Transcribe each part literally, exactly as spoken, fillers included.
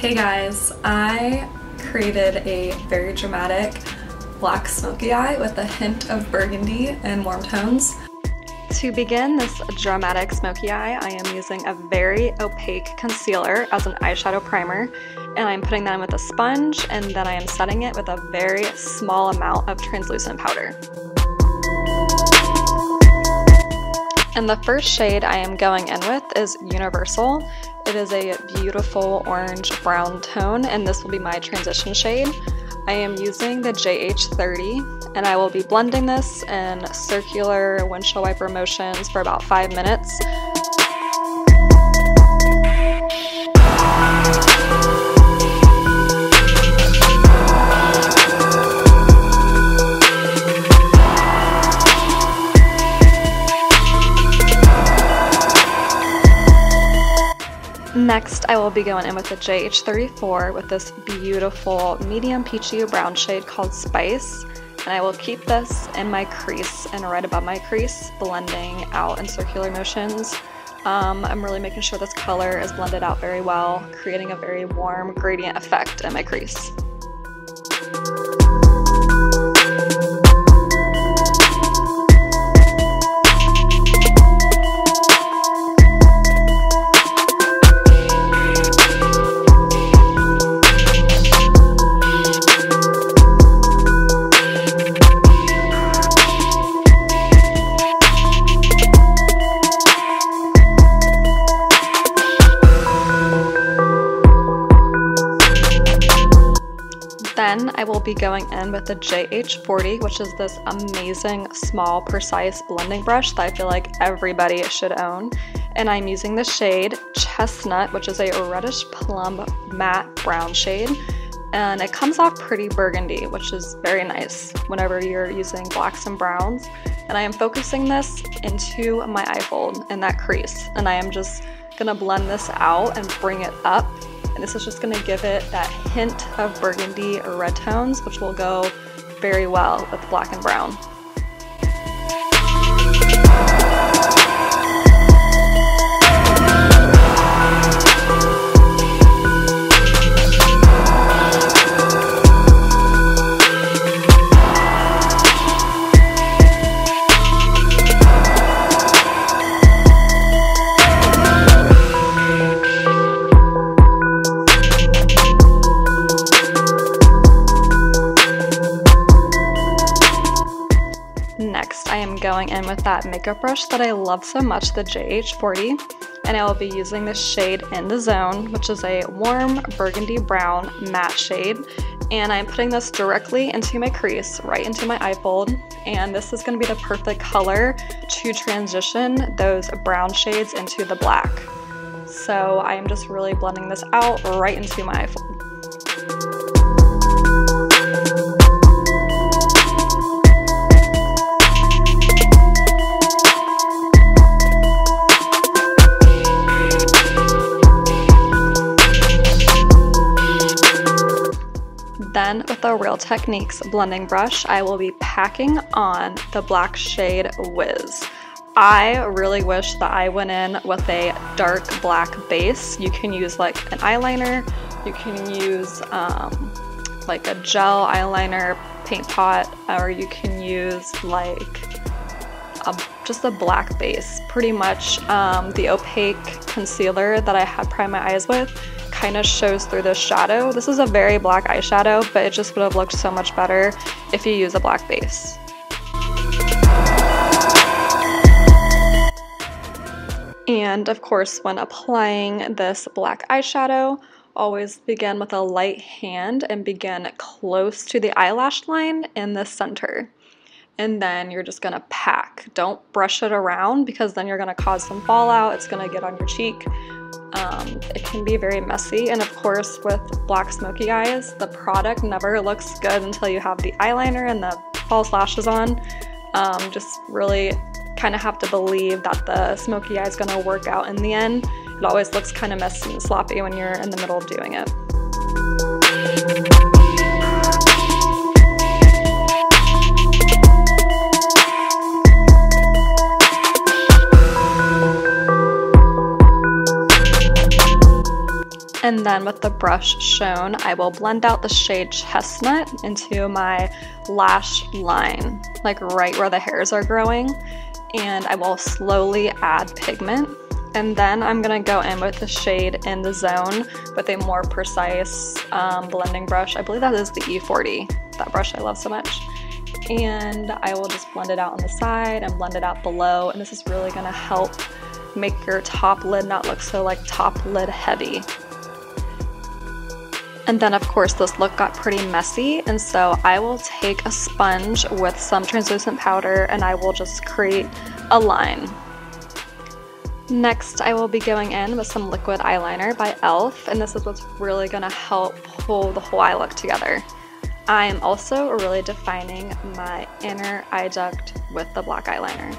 Hey guys, I created a very dramatic black smoky eye with a hint of burgundy and warm tones. To begin this dramatic smoky eye, I am using a very opaque concealer as an eyeshadow primer, and I'm putting that in with a sponge, and then I am setting it with a very small amount of translucent powder. And the first shade I am going in with is Universal. It is a beautiful orange-brown tone, and this will be my transition shade. I am using the J H thirty, and I will be blending this in circular windshield wiper motions for about five minutes. Next, I will be going in with the J H thirty-four with this beautiful medium peachy brown shade called Spice, and I will keep this in my crease and right above my crease, blending out in circular motions. Um, I'm really making sure this color is blended out very well, creating a very warm gradient effect in my crease. Then I will be going in with the J H forty, which is this amazing, small, precise blending brush that I feel like everybody should own. And I'm using the shade Chestnut, which is a reddish plum matte brown shade. And it comes off pretty burgundy, which is very nice whenever you're using blacks and browns. And I am focusing this into my eye fold in that crease. And I am just gonna blend this out and bring it up. And this is just going to give it that hint of burgundy or red tones, which will go very well with black and brown. Next, I am going in with that makeup brush that I love so much, the J H forty, and I will be using the shade In The Zone, which is a warm burgundy brown matte shade, and I'm putting this directly into my crease, right into my eye fold, and this is going to be the perfect color to transition those brown shades into the black. So I am just really blending this out right into my eye fold. Then with the Real Techniques blending brush, I will be packing on the black shade Whiz. I really wish that I went in with a dark black base. You can use like an eyeliner, you can use um, like a gel eyeliner paint pot, or you can use like a, just a black base. Pretty much um, the opaque concealer that I had primed my eyes with kind of shows through the shadow. This is a very black eyeshadow, but it just would have looked so much better if you use a black base. And of course, when applying this black eyeshadow, always begin with a light hand and begin close to the eyelash line in the center. And then you're just gonna pack. Don't brush it around because then you're gonna cause some fallout. It's gonna get on your cheek. Um, it can be very messy, and of course with black smoky eyes, the product never looks good until you have the eyeliner and the false lashes on. Um, just really kind of have to believe that the smoky eye is going to work out in the end. It always looks kind of messy and sloppy when you're in the middle of doing it. and then with the brush shown, I will blend out the shade Chestnut into my lash line, like right where the hairs are growing, and I will slowly add pigment. And then I'm gonna go in with the shade In the Zone with a more precise um, blending brush. I believe that is the E forty, that brush I love so much. And I will just blend it out on the side and blend it out below, and this is really gonna help make your top lid not look so like top lid heavy. And then of course this look got pretty messy, and so I will take a sponge with some translucent powder and I will just create a line. Next, I will be going in with some liquid eyeliner by E L F, and this is what's really gonna help pull the whole eye look together. I'm also really defining my inner eye duct with the black eyeliner.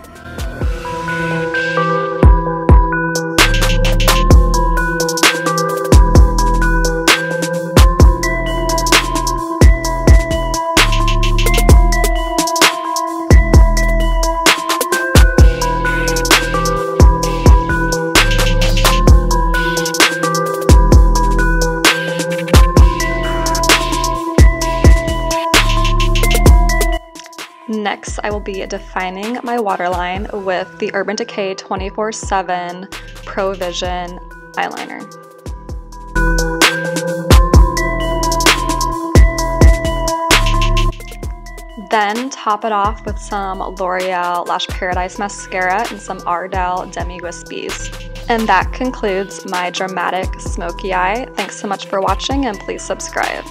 Next, I will be defining my waterline with the Urban Decay twenty-four seven Pro Vision Eyeliner. Then top it off with some L'Oreal Lash Paradise Mascara and some Ardell Demi Wispies. And that concludes my dramatic smoky eye. Thanks so much for watching, and please subscribe.